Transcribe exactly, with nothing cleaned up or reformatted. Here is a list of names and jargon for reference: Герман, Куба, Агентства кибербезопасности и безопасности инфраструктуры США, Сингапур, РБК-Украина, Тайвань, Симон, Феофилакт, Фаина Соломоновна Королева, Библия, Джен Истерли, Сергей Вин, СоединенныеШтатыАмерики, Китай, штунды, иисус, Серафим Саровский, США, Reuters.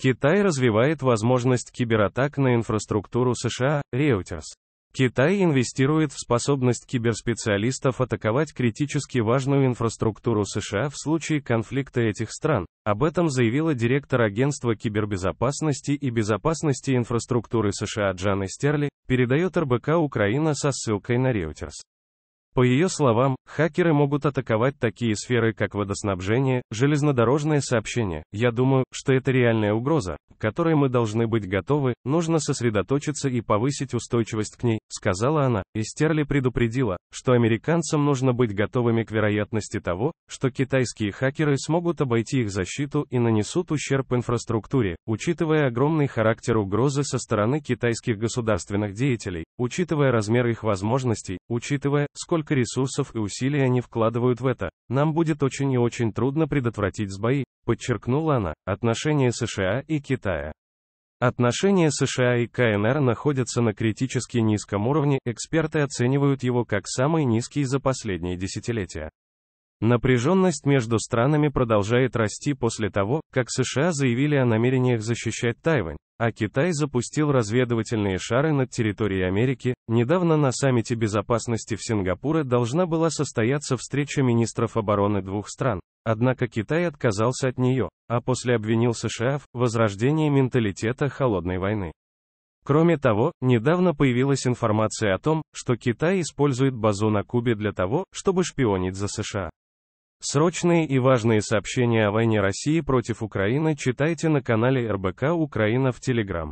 Китай развивает возможность кибератак на инфраструктуру США, Reuters. Китай инвестирует в способность киберспециалистов атаковать критически важную инфраструктуру США в случае конфликта этих стран. Об этом заявила директор Агентства кибербезопасности и безопасности инфраструктуры США Джен Истерли, передает эр бэ ка Украина со ссылкой на Reuters. По ее словам, хакеры могут атаковать такие сферы, как водоснабжение, железнодорожное сообщение. Я думаю, что это реальная угроза, к которой мы должны быть готовы, нужно сосредоточиться и повысить устойчивость к ней, сказала она. Истерли предупредила, что американцам нужно быть готовыми к вероятности того, что китайские хакеры смогут обойти их защиту и нанесут ущерб инфраструктуре, учитывая огромный характер угрозы со стороны китайских государственных деятелей, учитывая размер их возможностей, учитывая, сколько ресурсов и усилий они вкладывают в это, нам будет очень и очень трудно предотвратить сбои, подчеркнула она. Отношения США и Китая. Отношения США и ка эн эр находятся на критически низком уровне, эксперты оценивают его как самый низкий за последние десятилетия. Напряженность между странами продолжает расти после того, как США заявили о намерениях защищать Тайвань, а Китай запустил разведывательные шары над территорией Америки. Недавно на саммите безопасности в Сингапуре должна была состояться встреча министров обороны двух стран, однако Китай отказался от нее, а после обвинил США в возрождении менталитета холодной войны. Кроме того, недавно появилась информация о том, что Китай использует базу на Кубе для того, чтобы шпионить за США. Срочные и важные сообщения о войне России против Украины читайте на канале эр бэ ка Украина в Telegram.